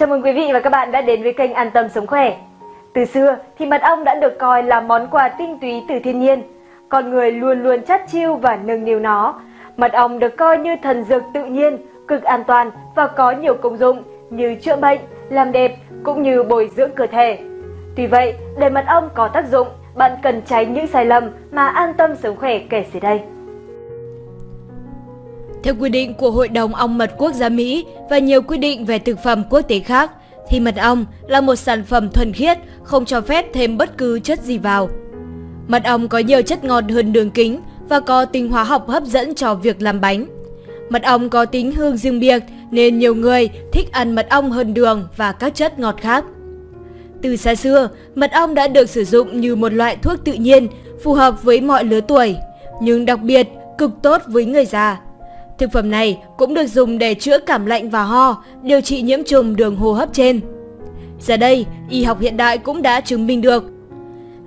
Chào mừng quý vị và các bạn đã đến với kênh An Tâm Sống Khỏe. Từ xưa thì mật ong đã được coi là món quà tinh túy từ thiên nhiên. Con người luôn luôn chắt chiu và nâng niu nó. Mật ong được coi như thần dược tự nhiên, cực an toàn và có nhiều công dụng như chữa bệnh, làm đẹp cũng như bồi dưỡng cơ thể. Tuy vậy, để mật ong có tác dụng, bạn cần tránh những sai lầm mà An Tâm Sống Khỏe kể dưới đây. Theo quy định của Hội đồng ong mật quốc gia Mỹ và nhiều quy định về thực phẩm quốc tế khác, thì mật ong là một sản phẩm thuần khiết, không cho phép thêm bất cứ chất gì vào. Mật ong có nhiều chất ngọt hơn đường kính và có tính hóa học hấp dẫn cho việc làm bánh. Mật ong có tính hương riêng biệt nên nhiều người thích ăn mật ong hơn đường và các chất ngọt khác. Từ xa xưa, mật ong đã được sử dụng như một loại thuốc tự nhiên phù hợp với mọi lứa tuổi, nhưng đặc biệt cực tốt với người già. Thực phẩm này cũng được dùng để chữa cảm lạnh và ho, điều trị nhiễm trùng đường hô hấp trên. Giờ đây, y học hiện đại cũng đã chứng minh được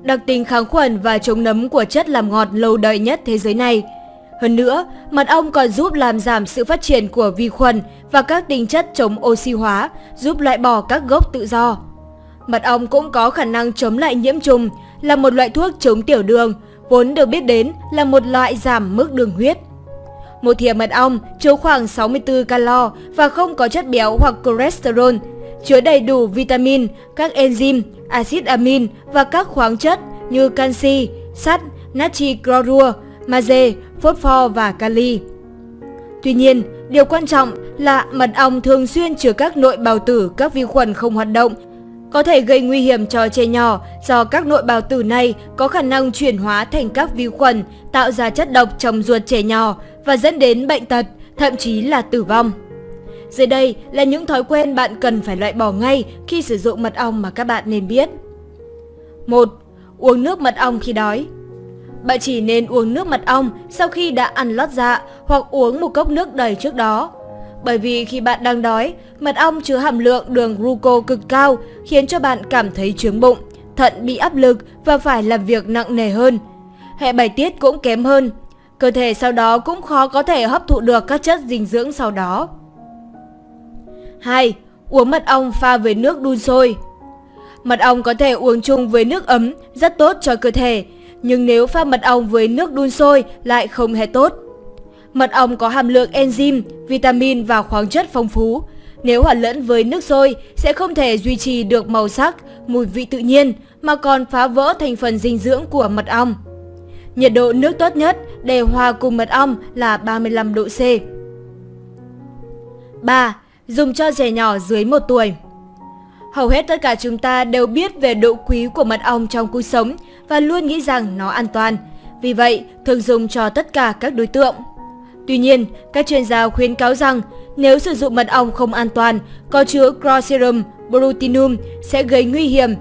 đặc tính kháng khuẩn và chống nấm của chất làm ngọt lâu đời nhất thế giới này. Hơn nữa, mật ong còn giúp làm giảm sự phát triển của vi khuẩn và các tinh chất chống oxy hóa, giúp loại bỏ các gốc tự do. Mật ong cũng có khả năng chống lại nhiễm trùng, là một loại thuốc chống tiểu đường, vốn được biết đến là một loại giảm mức đường huyết. Một thìa mật ong chứa khoảng 64 calo và không có chất béo hoặc cholesterol, chứa đầy đủ vitamin, các enzyme, axit amin và các khoáng chất như canxi, sắt, natri clorua, magie, phosphor và kali. Tuy nhiên, điều quan trọng là mật ong thường xuyên chứa các nội bào tử, các vi khuẩn không hoạt động, có thể gây nguy hiểm cho trẻ nhỏ do các nội bào tử này có khả năng chuyển hóa thành các vi khuẩn tạo ra chất độc trong ruột trẻ nhỏ và dẫn đến bệnh tật, thậm chí là tử vong. Dưới đây là những thói quen bạn cần phải loại bỏ ngay khi sử dụng mật ong mà các bạn nên biết. 1. Uống nước mật ong khi đói. Bạn chỉ nên uống nước mật ong sau khi đã ăn lót dạ hoặc uống một cốc nước đầy trước đó. Bởi vì khi bạn đang đói, mật ong chứa hàm lượng đường glucose cực cao khiến cho bạn cảm thấy chướng bụng, thận bị áp lực và phải làm việc nặng nề hơn. Hệ bài tiết cũng kém hơn. Cơ thể sau đó cũng khó có thể hấp thụ được các chất dinh dưỡng sau đó. 2. Uống mật ong pha với nước đun sôi. Mật ong có thể uống chung với nước ấm, rất tốt cho cơ thể, nhưng nếu pha mật ong với nước đun sôi lại không hề tốt. Mật ong có hàm lượng enzyme, vitamin và khoáng chất phong phú. Nếu hòa lẫn với nước sôi sẽ không thể duy trì được màu sắc, mùi vị tự nhiên mà còn phá vỡ thành phần dinh dưỡng của mật ong. Nhiệt độ nước tốt nhất để hòa cùng mật ong là 35 độ C. 3. Dùng cho trẻ nhỏ dưới 1 tuổi. Hầu hết tất cả chúng ta đều biết về độ quý của mật ong trong cuộc sống và luôn nghĩ rằng nó an toàn. Vì vậy, thường dùng cho tất cả các đối tượng. Tuy nhiên, các chuyên gia khuyến cáo rằng nếu sử dụng mật ong không an toàn có chứa Clostridium Brutinum sẽ gây nguy hiểm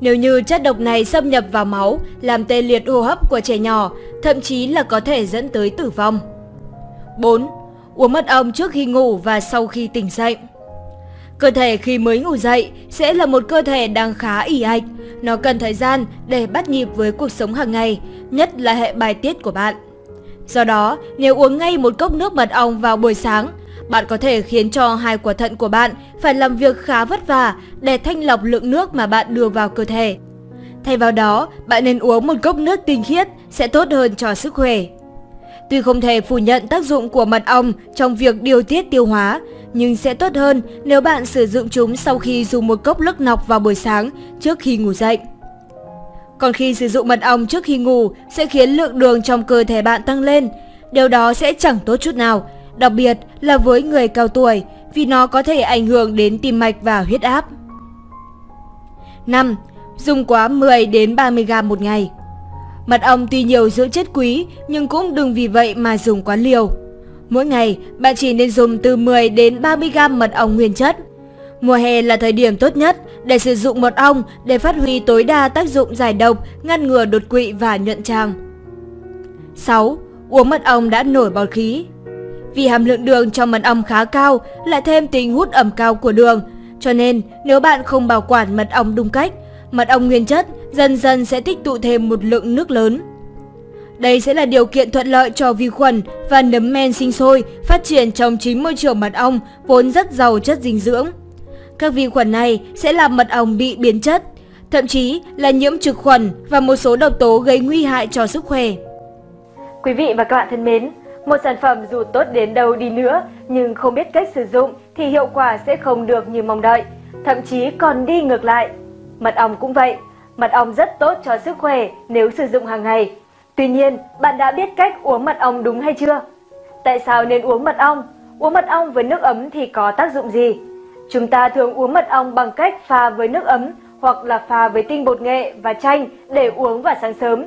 nếu như chất độc này xâm nhập vào máu, làm tê liệt hô hấp của trẻ nhỏ, thậm chí là có thể dẫn tới tử vong. 4. Uống mật ong trước khi ngủ và sau khi tỉnh dậy. Cơ thể khi mới ngủ dậy sẽ là một cơ thể đang khá ì ạch. Nó cần thời gian để bắt nhịp với cuộc sống hàng ngày, nhất là hệ bài tiết của bạn. Do đó, nếu uống ngay một cốc nước mật ong vào buổi sáng, bạn có thể khiến cho hai quả thận của bạn phải làm việc khá vất vả để thanh lọc lượng nước mà bạn đưa vào cơ thể. Thay vào đó, bạn nên uống một cốc nước tinh khiết sẽ tốt hơn cho sức khỏe. Tuy không thể phủ nhận tác dụng của mật ong trong việc điều tiết tiêu hóa, nhưng sẽ tốt hơn nếu bạn sử dụng chúng sau khi dùng một cốc nước lọc vào buổi sáng trước khi ngủ dậy. Còn khi sử dụng mật ong trước khi ngủ sẽ khiến lượng đường trong cơ thể bạn tăng lên. Điều đó sẽ chẳng tốt chút nào, đặc biệt là với người cao tuổi, vì nó có thể ảnh hưởng đến tim mạch và huyết áp. 5. Dùng quá 10 đến 30 g một ngày. Mật ong tuy nhiều dưỡng chất quý nhưng cũng đừng vì vậy mà dùng quá liều. Mỗi ngày, bạn chỉ nên dùng từ 10 đến 30 g mật ong nguyên chất. Mùa hè là thời điểm tốt nhất để sử dụng mật ong để phát huy tối đa tác dụng giải độc, ngăn ngừa đột quỵ và nhuận tràng. 6. Uống mật ong đã nổi bọt khí. Vì hàm lượng đường trong mật ong khá cao, lại thêm tính hút ẩm cao của đường, cho nên nếu bạn không bảo quản mật ong đúng cách, mật ong nguyên chất dần dần sẽ tích tụ thêm một lượng nước lớn. Đây sẽ là điều kiện thuận lợi cho vi khuẩn và nấm men sinh sôi, phát triển trong chính môi trường mật ong vốn rất giàu chất dinh dưỡng. Các vi khuẩn này sẽ làm mật ong bị biến chất, thậm chí là nhiễm trực khuẩn và một số độc tố gây nguy hại cho sức khỏe. Quý vị và các bạn thân mến, một sản phẩm dù tốt đến đâu đi nữa nhưng không biết cách sử dụng thì hiệu quả sẽ không được như mong đợi, thậm chí còn đi ngược lại. Mật ong cũng vậy, mật ong rất tốt cho sức khỏe nếu sử dụng hàng ngày. Tuy nhiên, bạn đã biết cách uống mật ong đúng hay chưa? Tại sao nên uống mật ong? Uống mật ong với nước ấm thì có tác dụng gì? Chúng ta thường uống mật ong bằng cách pha với nước ấm hoặc là pha với tinh bột nghệ và chanh để uống vào sáng sớm.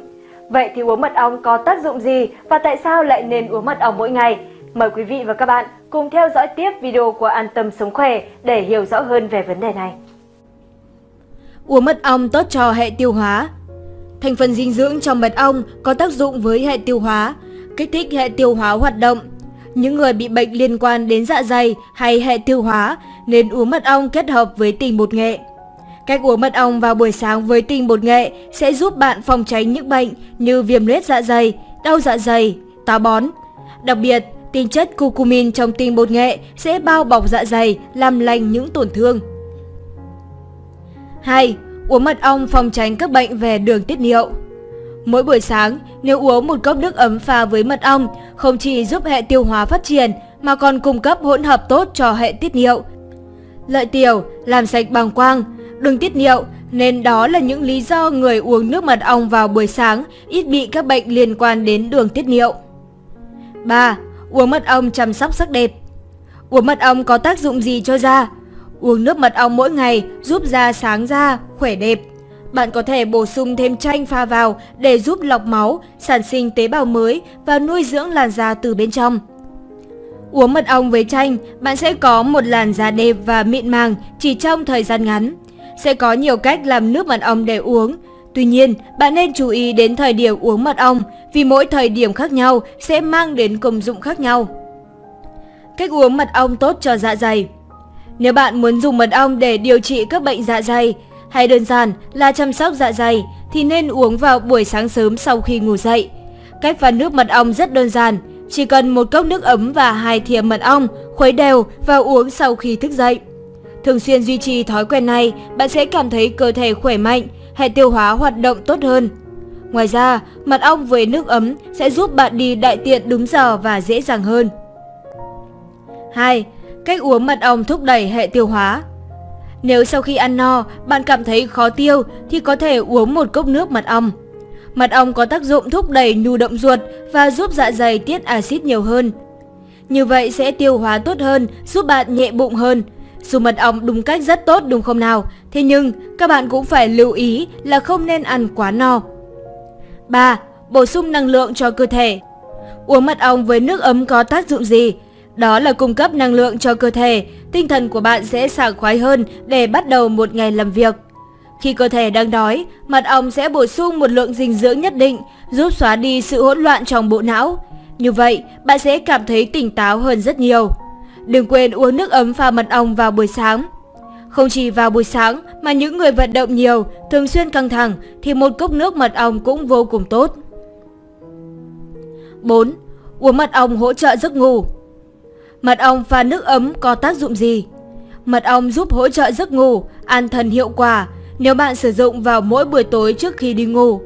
Vậy thì uống mật ong có tác dụng gì và tại sao lại nên uống mật ong mỗi ngày? Mời quý vị và các bạn cùng theo dõi tiếp video của An Tâm Sống Khỏe để hiểu rõ hơn về vấn đề này. Uống mật ong tốt cho hệ tiêu hóa. Thành phần dinh dưỡng trong mật ong có tác dụng với hệ tiêu hóa, kích thích hệ tiêu hóa hoạt động. Những người bị bệnh liên quan đến dạ dày hay hệ tiêu hóa nên uống mật ong kết hợp với tinh bột nghệ. Cách uống mật ong vào buổi sáng với tinh bột nghệ sẽ giúp bạn phòng tránh những bệnh như viêm loét dạ dày, đau dạ dày, táo bón. Đặc biệt, tinh chất curcumin trong tinh bột nghệ sẽ bao bọc dạ dày, làm lành những tổn thương. 2. Uống mật ong phòng tránh các bệnh về đường tiết niệu. Mỗi buổi sáng, nếu uống một cốc nước ấm pha với mật ong, không chỉ giúp hệ tiêu hóa phát triển mà còn cung cấp hỗn hợp tốt cho hệ tiết niệu, lợi tiểu, làm sạch bàng quang, đường tiết niệu, nên đó là những lý do người uống nước mật ong vào buổi sáng ít bị các bệnh liên quan đến đường tiết niệu. 3. Uống mật ong chăm sóc sắc đẹp. Uống mật ong có tác dụng gì cho da? Uống nước mật ong mỗi ngày giúp da sáng da, khỏe đẹp. Bạn có thể bổ sung thêm chanh pha vào để giúp lọc máu, sản sinh tế bào mới và nuôi dưỡng làn da từ bên trong. Uống mật ong với chanh, bạn sẽ có một làn da đẹp và mịn màng chỉ trong thời gian ngắn. Sẽ có nhiều cách làm nước mật ong để uống. Tuy nhiên, bạn nên chú ý đến thời điểm uống mật ong vì mỗi thời điểm khác nhau sẽ mang đến công dụng khác nhau. Cách uống mật ong tốt cho dạ dày. Nếu bạn muốn dùng mật ong để điều trị các bệnh dạ dày hay đơn giản là chăm sóc dạ dày thì nên uống vào buổi sáng sớm sau khi ngủ dậy. Cách pha nước mật ong rất đơn giản, chỉ cần một cốc nước ấm và 2 thìa mật ong khuấy đều và uống sau khi thức dậy. Thường xuyên duy trì thói quen này, bạn sẽ cảm thấy cơ thể khỏe mạnh, hệ tiêu hóa hoạt động tốt hơn. Ngoài ra, mật ong với nước ấm sẽ giúp bạn đi đại tiện đúng giờ và dễ dàng hơn. 2. Cách uống mật ong thúc đẩy hệ tiêu hóa. Nếu sau khi ăn no, bạn cảm thấy khó tiêu thì có thể uống một cốc nước mật ong. Mật ong có tác dụng thúc đẩy nhu động ruột và giúp dạ dày tiết axit nhiều hơn. Như vậy sẽ tiêu hóa tốt hơn, giúp bạn nhẹ bụng hơn. Dù mật ong đúng cách rất tốt đúng không nào, thế nhưng các bạn cũng phải lưu ý là không nên ăn quá no. 3. Bổ sung năng lượng cho cơ thể. Uống mật ong với nước ấm có tác dụng gì? Đó là cung cấp năng lượng cho cơ thể, tinh thần của bạn sẽ sảng khoái hơn để bắt đầu một ngày làm việc. Khi cơ thể đang đói, mật ong sẽ bổ sung một lượng dinh dưỡng nhất định, giúp xóa đi sự hỗn loạn trong bộ não. Như vậy, bạn sẽ cảm thấy tỉnh táo hơn rất nhiều. Đừng quên uống nước ấm pha mật ong vào buổi sáng. Không chỉ vào buổi sáng mà những người vận động nhiều, thường xuyên căng thẳng thì một cốc nước mật ong cũng vô cùng tốt. 4. Uống mật ong hỗ trợ giấc ngủ. Mật ong pha nước ấm có tác dụng gì? Mật ong giúp hỗ trợ giấc ngủ, an thần hiệu quả nếu bạn sử dụng vào mỗi buổi tối trước khi đi ngủ.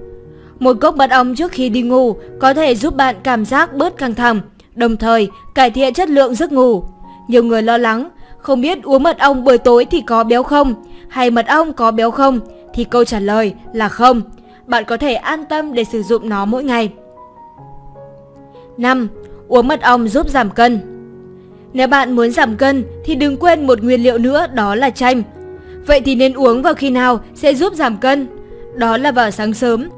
Một cốc mật ong trước khi đi ngủ có thể giúp bạn cảm giác bớt căng thẳng, đồng thời cải thiện chất lượng giấc ngủ. Nhiều người lo lắng, không biết uống mật ong buổi tối thì có béo không? Hay mật ong có béo không? Thì câu trả lời là không. Bạn có thể an tâm để sử dụng nó mỗi ngày. 5. Uống mật ong giúp giảm cân. Nếu bạn muốn giảm cân thì đừng quên một nguyên liệu nữa, đó là chanh. Vậy thì nên uống vào khi nào sẽ giúp giảm cân? Đó là vào sáng sớm.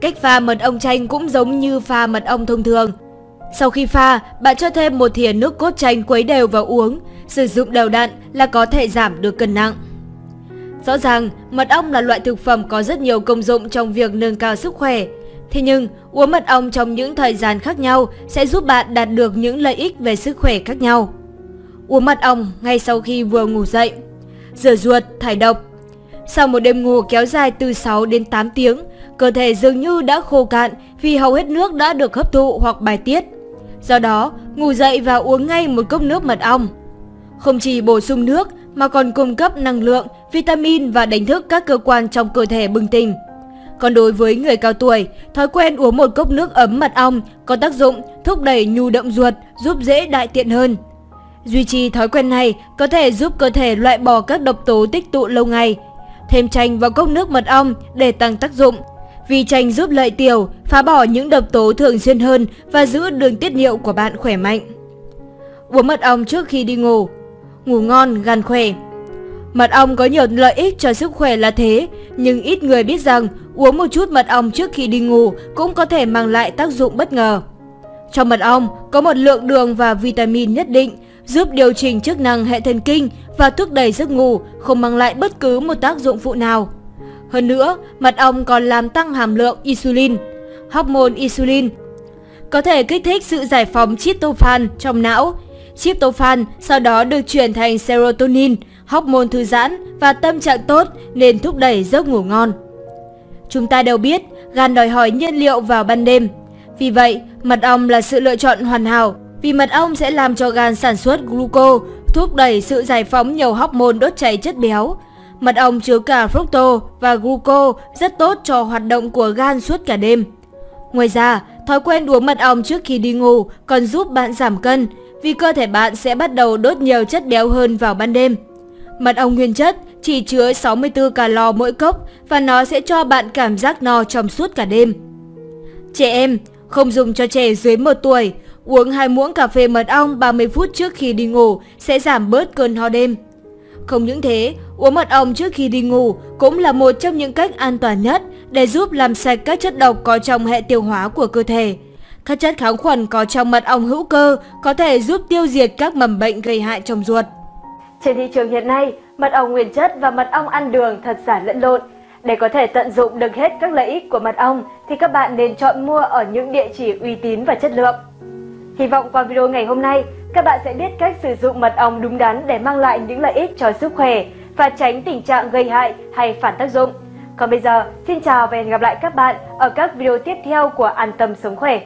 Cách pha mật ong chanh cũng giống như pha mật ong thông thường. Sau khi pha, bạn cho thêm 1 thìa nước cốt chanh quấy đều vào uống, sử dụng đều đặn là có thể giảm được cân nặng. Rõ ràng, mật ong là loại thực phẩm có rất nhiều công dụng trong việc nâng cao sức khỏe. Thế nhưng, uống mật ong trong những thời gian khác nhau sẽ giúp bạn đạt được những lợi ích về sức khỏe khác nhau. Uống mật ong ngay sau khi vừa ngủ dậy. Rửa ruột, thải độc. Sau một đêm ngủ kéo dài từ 6 đến 8 tiếng, cơ thể dường như đã khô cạn vì hầu hết nước đã được hấp thụ hoặc bài tiết. Do đó, ngủ dậy và uống ngay một cốc nước mật ong. Không chỉ bổ sung nước mà còn cung cấp năng lượng, vitamin và đánh thức các cơ quan trong cơ thể bừng tỉnh. Còn đối với người cao tuổi, thói quen uống một cốc nước ấm mật ong có tác dụng thúc đẩy nhu động ruột, giúp dễ đại tiện hơn. Duy trì thói quen này có thể giúp cơ thể loại bỏ các độc tố tích tụ lâu ngày. Thêm chanh vào cốc nước mật ong để tăng tác dụng, vì chanh giúp lợi tiểu, phá bỏ những độc tố thường xuyên hơn và giữ đường tiết niệu của bạn khỏe mạnh. Uống mật ong trước khi đi ngủ. Ngủ ngon, gan khỏe. Mật ong có nhiều lợi ích cho sức khỏe là thế, nhưng ít người biết rằng uống một chút mật ong trước khi đi ngủ cũng có thể mang lại tác dụng bất ngờ. Trong mật ong có một lượng đường và vitamin nhất định, giúp điều chỉnh chức năng hệ thần kinh và thúc đẩy giấc ngủ, không mang lại bất cứ một tác dụng phụ nào. Hơn nữa, mật ong còn làm tăng hàm lượng insulin. Hormone insulin có thể kích thích sự giải phóng tryptophan trong não. Tryptophan sau đó được chuyển thành serotonin, hormone thư giãn và tâm trạng tốt nên thúc đẩy giấc ngủ ngon. Chúng ta đều biết gan đòi hỏi nhiên liệu vào ban đêm. Vì vậy, mật ong là sự lựa chọn hoàn hảo vì mật ong sẽ làm cho gan sản xuất gluco, thúc đẩy sự giải phóng nhiều hormone đốt cháy chất béo. Mật ong chứa cả fructose và gluco rất tốt cho hoạt động của gan suốt cả đêm. Ngoài ra, thói quen uống mật ong trước khi đi ngủ còn giúp bạn giảm cân vì cơ thể bạn sẽ bắt đầu đốt nhiều chất béo hơn vào ban đêm. Mật ong nguyên chất chỉ chứa 64 calo mỗi cốc và nó sẽ cho bạn cảm giác no trong suốt cả đêm. Trẻ em, không dùng cho trẻ dưới 1 tuổi, uống 2 muỗng cà phê mật ong 30 phút trước khi đi ngủ sẽ giảm bớt cơn ho đêm. Không những thế, uống mật ong trước khi đi ngủ cũng là một trong những cách an toàn nhất để giúp làm sạch các chất độc có trong hệ tiêu hóa của cơ thể. Các chất kháng khuẩn có trong mật ong hữu cơ có thể giúp tiêu diệt các mầm bệnh gây hại trong ruột. Trên thị trường hiện nay, mật ong nguyên chất và mật ong ăn đường thật giả lẫn lộn. Để có thể tận dụng được hết các lợi ích của mật ong thì các bạn nên chọn mua ở những địa chỉ uy tín và chất lượng. Hy vọng qua video ngày hôm nay, các bạn sẽ biết cách sử dụng mật ong đúng đắn để mang lại những lợi ích cho sức khỏe và tránh tình trạng gây hại hay phản tác dụng. Còn bây giờ, xin chào và hẹn gặp lại các bạn ở các video tiếp theo của An Tâm Sống Khỏe.